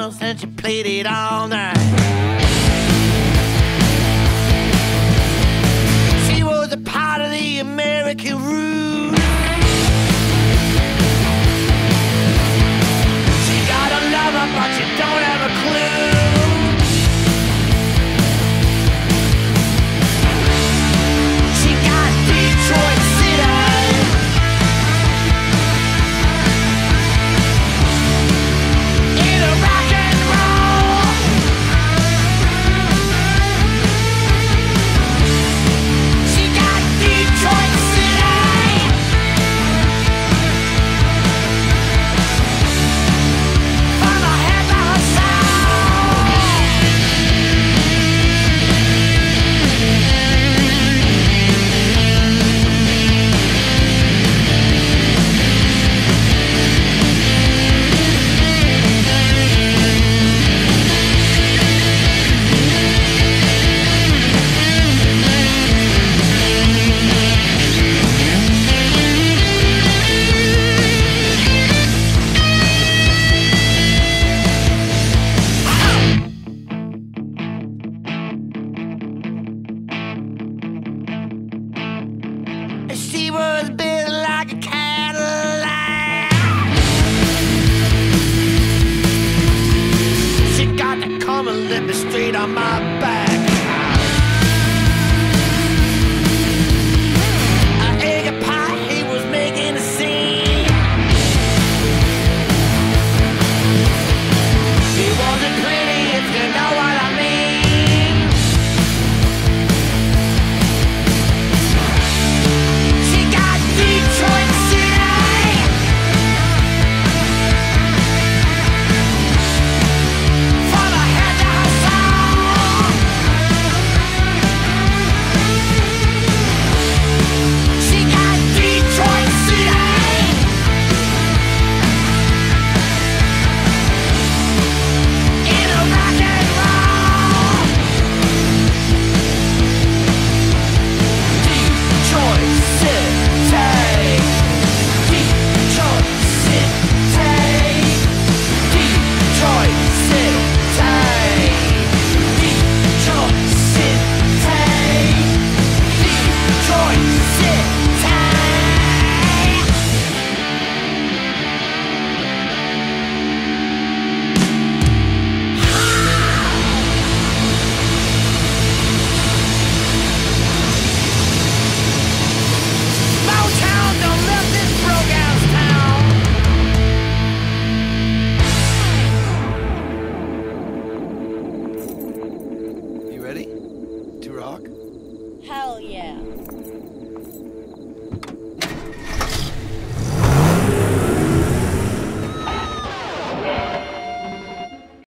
piano since you played it all night. She was a part of the American roots. She got a lover, but she don't have a clue. She got Detroit City. She was built like a Cadillac. She got to come and let me straight on my back. An egg pie, he was making a scene. She wasn't pretty, if you know what I mean. Ready to rock? Hell yeah.